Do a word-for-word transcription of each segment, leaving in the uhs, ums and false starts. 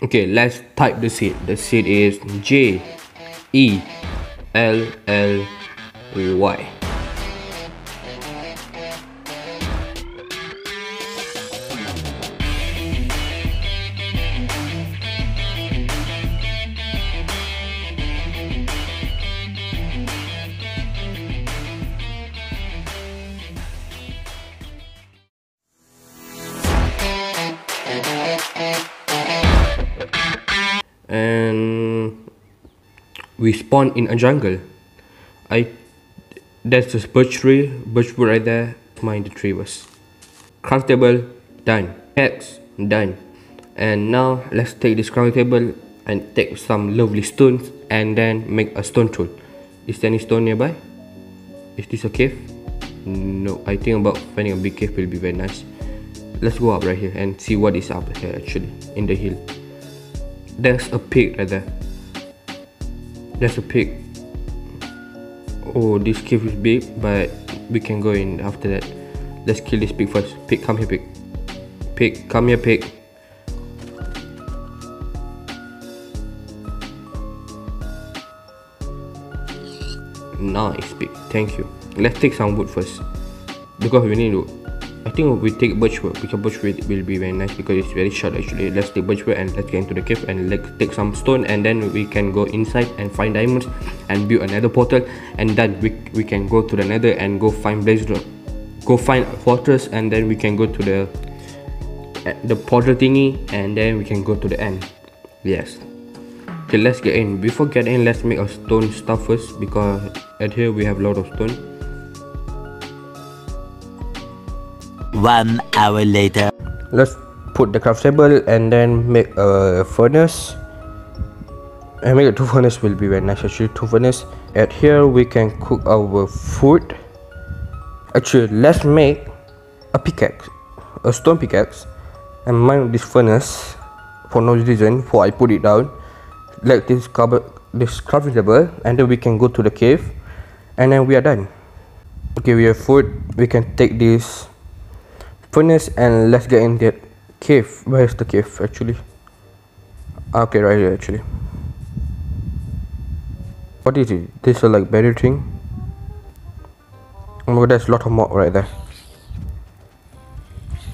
Okay, let's type the seed. The seed is J E L L Y. And we spawn in a jungle. I that's this birch tree, birch wood right there. Mind the tree was craftable, done. Axe done. And now let's take this craftable and take some lovely stones and then make a stone tool. Is there any stone nearby? Is this a cave? No, I think about finding a big cave will be very nice. Let's go up right here and see what is up here actually in the hill. There's a pig right there. There's a pig. Oh, this cave is big, but we can go in after that. Let's kill this pig first. Pig, come here, pig. Pig, come here, pig. Nice, pig. Thank you. Let's take some wood first, because we need to. I think we take birchwood because birchwood will be very nice because it's very short actually. Let's take birchwood and let's get into the cave and let's take some stone and then we can go inside and find diamonds and build another portal, and then we, we can go to the nether and go find blaze rock, go find a fortress, and then we can go to the the portal thingy and then we can go to the end. Yes. Okay, let's get in. Before getting in, let's make a stone stuff first because at here we have a lot of stone. One hour later, let's put the craftable and then make a furnace. I make a two furnace will be very nice actually. Two furnace. At here we can cook our food. Actually, let's make a pickaxe, a stone pickaxe, and mine this furnace for no reason. Before I put it down, like this cupboard, this craftable, and then we can go to the cave, and then we are done. Okay, we have food. We can take this furnace and let's get in that cave. Where is the cave actually? Okay, right here actually. What is it? This is like berry thing. Oh my god, there's a lot of mob right there.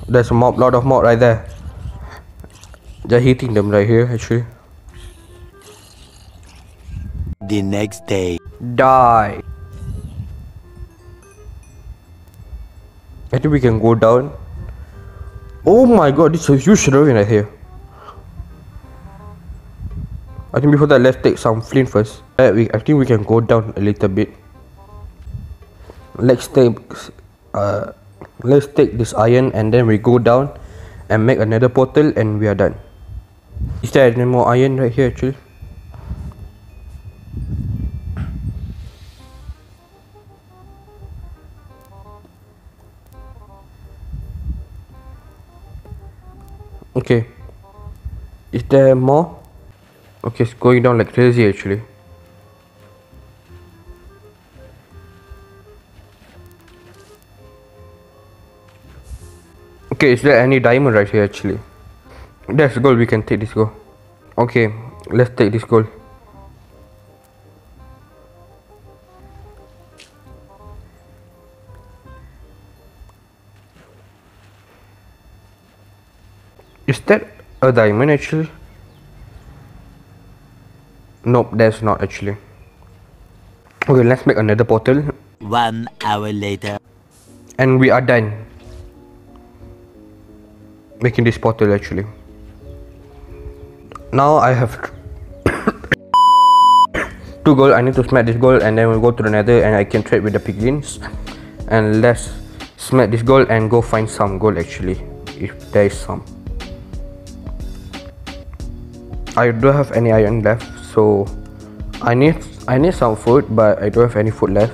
There's a mob, lot of mob right there. They're hitting them right here actually. The next day. Die. I think we can go down. Oh my god, this is a huge ravine right here. I think before that, let's take some flint first. I think we can go down a little bit. Let's take, uh, let's take this iron and then we go down and make another portal and we are done. Is there any more iron right here actually? Okay, is there more? Okay, it's going down like crazy actually. Okay, is there any diamond right here actually? That's gold, we can take this gold. Okay, let's take this gold. Is that a diamond actually? Nope, that's not actually. Okay, let's make another portal. One hour later. And we are done making this portal actually. Now I have two gold. I need to smelt this gold and then we'll go to the nether and I can trade with the piglins. And let's smelt this gold and go find some gold actually, if there is some. I don't have any iron left, so I need I need some food, but I don't have any food left.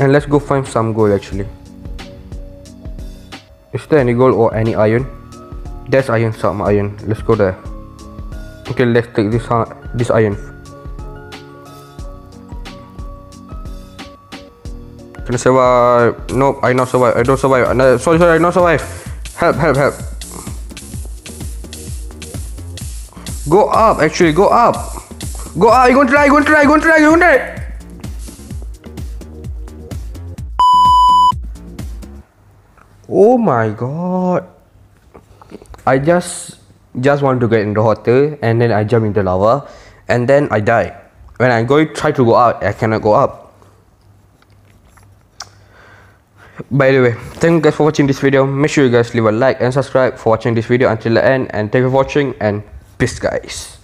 And let's go find some gold actually. Is there any gold or any iron? There's iron, some iron. Let's go there. Okay, let's take this uh, this iron. Can I survive? Nope, I not survive. I don't survive. No, sorry, sorry, I not survive. Help, help, help. Go up, actually, go up. Go up, you're gonna try, you're gonna try, you're gonna try, you're gonna try. Oh my god. I just just want to get in the water and then I jump into lava and then I die. When I go try to go out, I cannot go up. By the way, thank you guys for watching this video. Make sure you guys leave a like and subscribe for watching this video until the end, and thank you for watching and peace guys.